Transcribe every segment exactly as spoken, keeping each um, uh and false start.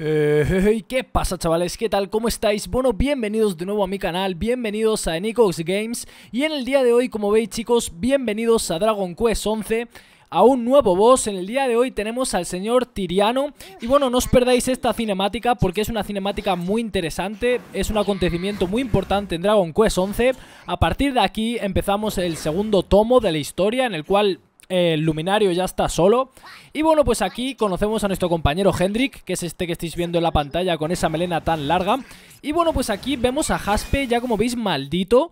Eh, ¿Qué pasa, chavales? ¿Qué tal? ¿Cómo estáis? Bueno, bienvenidos de nuevo a mi canal, bienvenidos a TheNicoX Games. Y en el día de hoy, como veis, chicos, bienvenidos a Dragon Quest once, a un nuevo boss. En el día de hoy tenemos al señor Tiriano. Y bueno, no os perdáis esta cinemática porque es una cinemática muy interesante. Es un acontecimiento muy importante en Dragon Quest once. A partir de aquí empezamos el segundo tomo de la historia, en el cual el luminario ya está solo. Y bueno, pues aquí conocemos a nuestro compañero Hendrik, que es este que estáis viendo en la pantalla con esa melena tan larga. Y bueno, pues aquí vemos a Jaspe, ya como veis, maldito.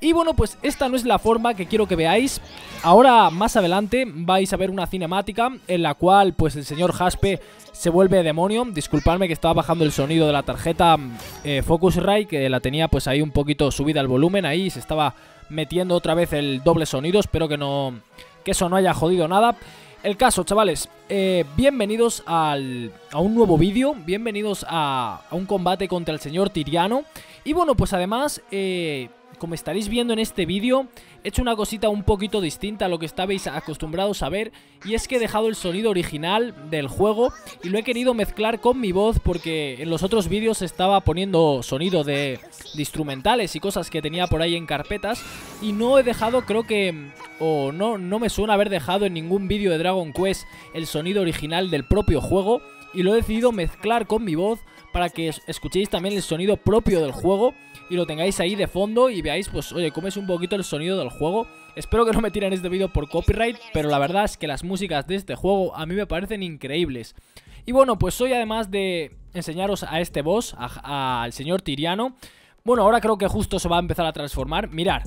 Y bueno, pues esta no es la forma que quiero que veáis. Ahora, más adelante, vais a ver una cinemática en la cual, pues, el señor Jaspe se vuelve demonio. Disculpadme que estaba bajando el sonido de la tarjeta eh, Focusrite, que la tenía, pues, ahí un poquito subida el volumen. Ahí se estaba metiendo otra vez el doble sonido. Espero que no... que eso no haya jodido nada. El caso, chavales, eh, bienvenidos al, a un nuevo vídeo, bienvenidos a, a un combate contra el señor Tiriano. Y bueno, pues además, eh, como estaréis viendo en este vídeo, he hecho una cosita un poquito distinta a lo que estabais acostumbrados a ver. Y es que he dejado el sonido original del juego y lo he querido mezclar con mi voz, porque en los otros vídeos estaba poniendo sonido de, de instrumentales y cosas que tenía por ahí en carpetas. Y no he dejado, creo que... o no, no me suena haber dejado en ningún vídeo de Dragon Quest el sonido original del propio juego. Y lo he decidido mezclar con mi voz para que escuchéis también el sonido propio del juego y lo tengáis ahí de fondo y veáis, pues, oye, cómo es un poquito el sonido del juego. Espero que no me tiren este vídeo por copyright, pero la verdad es que las músicas de este juego a mí me parecen increíbles. Y bueno, pues hoy, además de enseñaros a este boss, al señor Tiriano, bueno, ahora creo que justo se va a empezar a transformar. Mirad,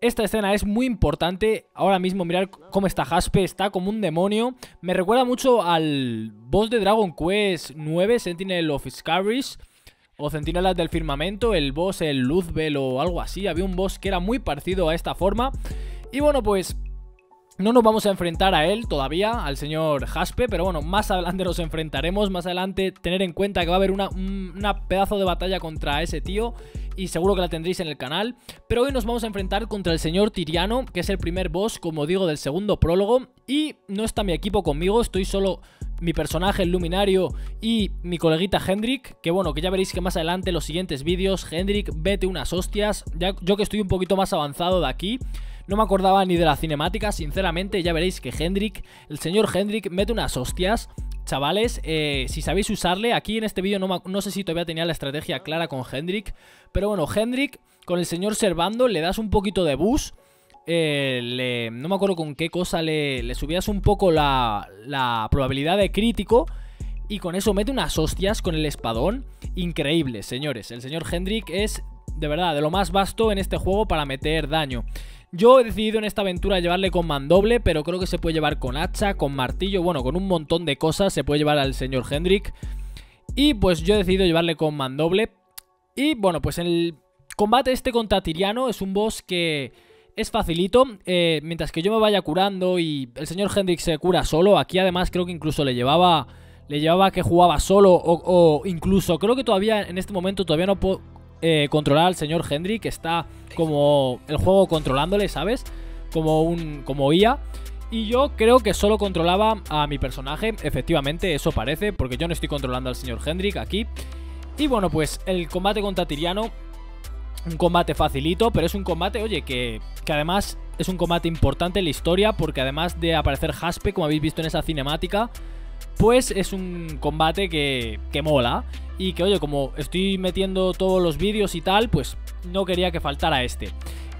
esta escena es muy importante. Ahora mismo mirad cómo está Jaspe, está como un demonio. Me recuerda mucho al boss de Dragon Quest nueve, Sentinel of Scarish, o Centinelas del Firmamento, el boss, el Luzbel o algo así. Había un boss que era muy parecido a esta forma. Y bueno, pues no nos vamos a enfrentar a él todavía, al señor Jaspe, pero bueno, más adelante nos enfrentaremos. Más adelante, tener en cuenta que va a haber una, una pedazo de batalla contra ese tío, y seguro que la tendréis en el canal. Pero hoy nos vamos a enfrentar contra el señor Tiriano, que es el primer boss, como digo, del segundo prólogo. Y no está mi equipo conmigo, estoy solo mi personaje, el luminario, y mi coleguita Hendrik, que bueno, que ya veréis que más adelante en los siguientes vídeos, Hendrik, vete unas hostias. Ya, yo que estoy un poquito más avanzado de aquí, no me acordaba ni de la cinemática, sinceramente. Ya veréis que Hendrik, el señor Hendrik, mete unas hostias. Chavales, eh, si sabéis usarle, aquí en este vídeo no, no sé si todavía tenía la estrategia clara con Hendrik, pero bueno, Hendrik con el señor Servando le das un poquito de bus, eh, le, no me acuerdo con qué cosa, le, le subías un poco la, la probabilidad de crítico, y con eso mete unas hostias con el espadón increíbles, señores. El señor Hendrik es, de verdad, de lo más vasto en este juego para meter daño. Yo he decidido en esta aventura llevarle con mandoble, pero creo que se puede llevar con hacha, con martillo, bueno, con un montón de cosas se puede llevar al señor Hendrik. Y pues yo he decidido llevarle con mandoble. Y bueno, pues el combate este contra Tiriano es un boss que es facilito. eh, Mientras que yo me vaya curando y el señor Hendrik se cura solo. Aquí además creo que incluso le llevaba, le llevaba que jugaba solo, o, o incluso creo que todavía en este momento todavía no puedo Eh, controlar al señor Hendrik, que está como el juego controlándole, ¿sabes? Como un como I A. Y yo creo que solo controlaba a mi personaje, efectivamente, eso parece, porque yo no estoy controlando al señor Hendrik aquí. Y bueno, pues el combate contra Tiriano, un combate facilito, pero es un combate, oye, que, que además es un combate importante en la historia, porque además de aparecer Jaspe, como habéis visto en esa cinemática, pues es un combate que, que mola. Y que, oye, como estoy metiendo todos los vídeos y tal, pues no quería que faltara este.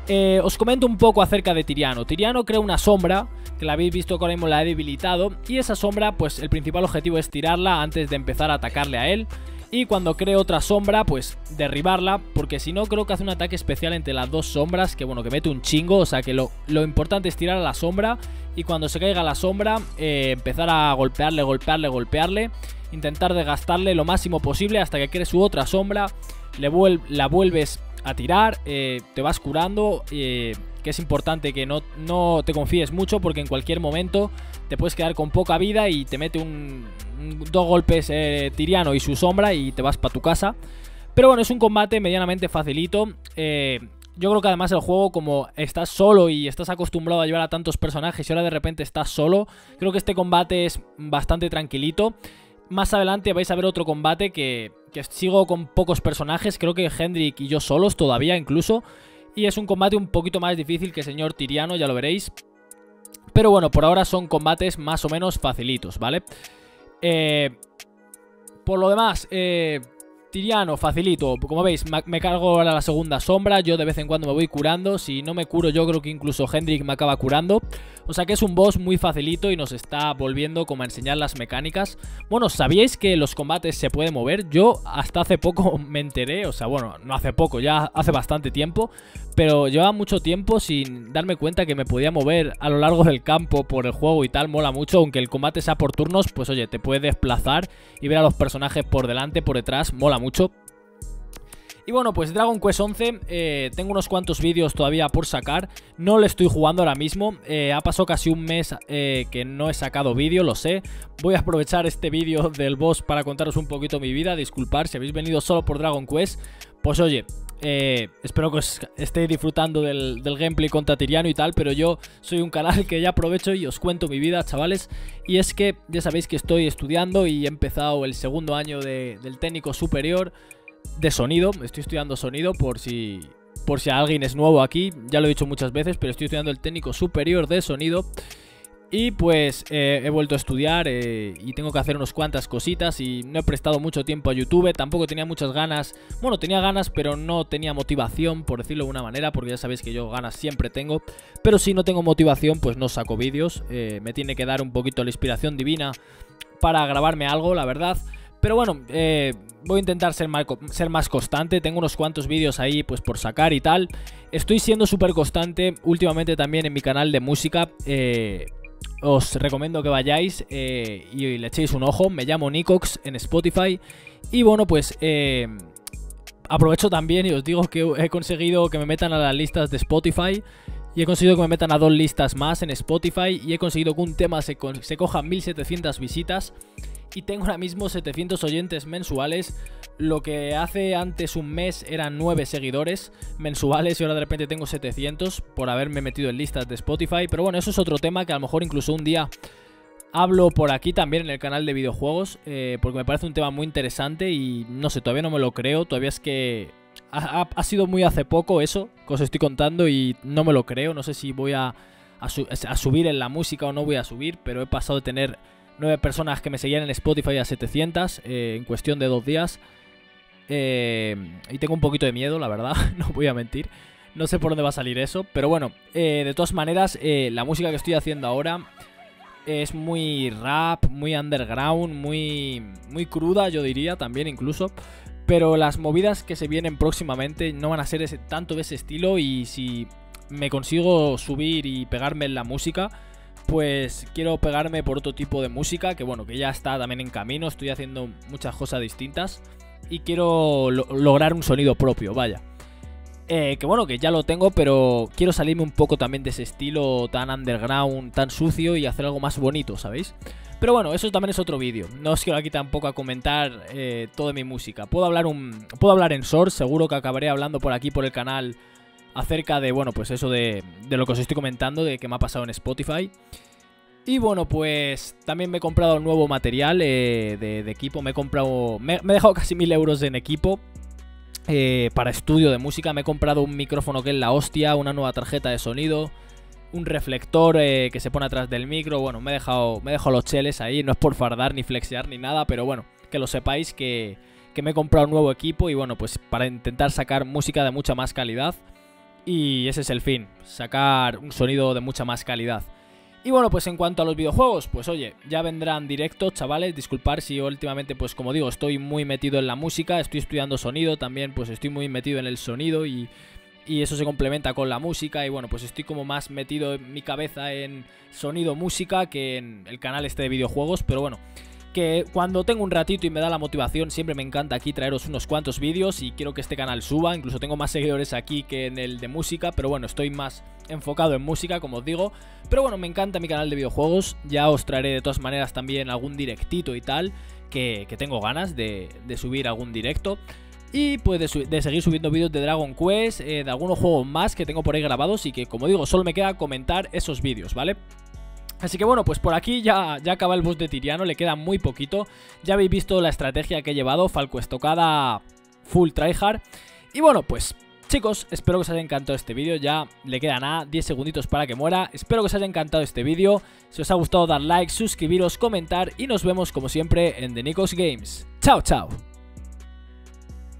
Eh, os comento un poco acerca de Tiriano. Tiriano crea una sombra, que la habéis visto que ahora mismo la he debilitado. Y esa sombra, pues el principal objetivo es tirarla antes de empezar a atacarle a él. Y cuando cree otra sombra, pues derribarla, porque si no creo que hace un ataque especial entre las dos sombras, que bueno, que mete un chingo. O sea que lo, lo importante es tirar a la sombra, y cuando se caiga la sombra, eh, empezar a golpearle, golpearle, golpearle, intentar desgastarle lo máximo posible hasta que cree su otra sombra, le vuel la vuelves a tirar, eh, te vas curando, eh, que es importante que no, no te confíes mucho, porque en cualquier momento te puedes quedar con poca vida y te mete un, un, dos golpes eh, Tiriano y su sombra y te vas para tu casa. Pero bueno, es un combate medianamente facilito. eh, Yo creo que además el juego, como estás solo y estás acostumbrado a llevar a tantos personajes y ahora de repente estás solo, creo que este combate es bastante tranquilito. Más adelante vais a ver otro combate que, que sigo con pocos personajes, creo que Hendrik y yo solos todavía incluso. Y es un combate un poquito más difícil que el señor Tiriano, ya lo veréis. Pero bueno, por ahora son combates más o menos facilitos, ¿vale? Eh, por lo demás, eh, Tiriano, facilito. Como veis, me cargo ahora la segunda sombra. Yo de vez en cuando me voy curando. Si no me curo, yo creo que incluso Hendrik me acaba curando. O sea que es un boss muy facilito y nos está volviendo como a enseñar las mecánicas. Bueno, ¿sabíais que los combates se pueden mover? Yo hasta hace poco me enteré. O sea, bueno, no hace poco, ya hace bastante tiempo. Pero llevaba mucho tiempo sin darme cuenta que me podía mover a lo largo del campo por el juego y tal. Mola mucho, aunque el combate sea por turnos. Pues oye, te puedes desplazar y ver a los personajes por delante, por detrás. Mola mucho. Y bueno, pues Dragon Quest once, eh, tengo unos cuantos vídeos todavía por sacar, no le estoy jugando ahora mismo, eh, ha pasado casi un mes eh, que no he sacado vídeo, lo sé. Voy a aprovechar este vídeo del boss para contaros un poquito mi vida, disculpar si habéis venido solo por Dragon Quest, pues oye, eh, espero que os estéis disfrutando del, del gameplay contra Tiriano y tal, pero yo soy un canal que ya aprovecho y os cuento mi vida, chavales, y es que ya sabéis que estoy estudiando y he empezado el segundo año de, del técnico superior de sonido. Estoy estudiando sonido por si por si alguien es nuevo aquí, ya lo he dicho muchas veces, pero estoy estudiando el técnico superior de sonido y pues eh, he vuelto a estudiar eh, y tengo que hacer unas cuantas cositas y no he prestado mucho tiempo a YouTube, tampoco tenía muchas ganas, bueno, tenía ganas pero no tenía motivación, por decirlo de una manera, porque ya sabéis que yo ganas siempre tengo, pero si no tengo motivación pues no saco vídeos, eh, me tiene que dar un poquito la inspiración divina para grabarme algo, la verdad. Pero bueno, eh, voy a intentar ser más, ser más constante, tengo unos cuantos vídeos ahí pues por sacar y tal. Estoy siendo súper constante últimamente también en mi canal de música, eh, os recomiendo que vayáis eh, y, y le echéis un ojo, me llamo TheNicoX en Spotify. Y bueno, pues eh, aprovecho también y os digo que he conseguido que me metan a las listas de Spotify. Y he conseguido que me metan a dos listas más en Spotify y he conseguido que un tema se, co se coja mil setecientas visitas. Y tengo ahora mismo setecientos oyentes mensuales, lo que hace antes un mes eran nueve seguidores mensuales y ahora de repente tengo setecientos por haberme metido en listas de Spotify. Pero bueno, eso es otro tema que a lo mejor incluso un día hablo por aquí también en el canal de videojuegos, eh, porque me parece un tema muy interesante y no sé, todavía no me lo creo, todavía es que ha, ha, ha sido muy hace poco eso que os estoy contando y no me lo creo, no sé si voy a, a, su, a subir en la música o no voy a subir, pero he pasado de tener nueve personas que me seguían en Spotify a setecientas eh, en cuestión de dos días. Eh, y tengo un poquito de miedo, la verdad, no voy a mentir. No sé por dónde va a salir eso, pero bueno, eh, de todas maneras, eh, la música que estoy haciendo ahora es muy rap, muy underground, muy, muy cruda, yo diría, también incluso. Pero las movidas que se vienen próximamente no van a ser ese, tanto de ese estilo y si me consigo subir y pegarme en la música, pues quiero pegarme por otro tipo de música, que bueno, que ya está también en camino, estoy haciendo muchas cosas distintas y quiero lo lograr un sonido propio, vaya. Eh, que bueno, que ya lo tengo, pero quiero salirme un poco también de ese estilo tan underground, tan sucio y hacer algo más bonito, ¿sabéis? Pero bueno, eso también es otro vídeo, no os quiero aquí tampoco a comentar eh, toda mi música. Puedo hablar, un... Puedo hablar en short, seguro que acabaré hablando por aquí por el canal acerca de, bueno, pues eso de, de lo que os estoy comentando, de que me ha pasado en Spotify. Y bueno, pues también me he comprado un nuevo material eh, de, de equipo. Me he comprado, me, me he dejado casi mil euros en equipo eh, para estudio de música. Me he comprado un micrófono que es la hostia, una nueva tarjeta de sonido, un reflector eh, que se pone atrás del micro. Bueno, me he dejado, me he dejado los cheles ahí. No es por fardar ni flexear ni nada, pero bueno, que lo sepáis que, que me he comprado un nuevo equipo. Y bueno, pues para intentar sacar música de mucha más calidad. Y ese es el fin, sacar un sonido de mucha más calidad. Y bueno, pues en cuanto a los videojuegos, pues oye, ya vendrán directos, chavales. Disculpar si últimamente, pues como digo, estoy muy metido en la música, estoy estudiando sonido también, pues estoy muy metido en el sonido y, y eso se complementa con la música. Y bueno, pues estoy como más metido en mi cabeza en sonido-música que en el canal este de videojuegos, pero bueno, que cuando tengo un ratito y me da la motivación siempre me encanta aquí traeros unos cuantos vídeos y quiero que este canal suba, incluso tengo más seguidores aquí que en el de música, pero bueno, estoy más enfocado en música, como os digo, pero bueno, me encanta mi canal de videojuegos, ya os traeré de todas maneras también algún directito y tal, que, que tengo ganas de, de subir algún directo. Y pues de, de seguir subiendo vídeos de Dragon Quest, eh, de algunos juegos más que tengo por ahí grabados y que, como digo, solo me queda comentar esos vídeos, ¿vale? Así que bueno, pues por aquí ya, ya acaba el boss de Tiriano, le queda muy poquito. Ya habéis visto la estrategia que he llevado, Falco Estocada, full tryhard. Y bueno, pues chicos, espero que os haya encantado este vídeo. Ya le quedan a diez segunditos para que muera. Espero que os haya encantado este vídeo. Si os ha gustado, dar like, suscribiros, comentar. Y nos vemos como siempre en TheNicoX Games. Chao, chao.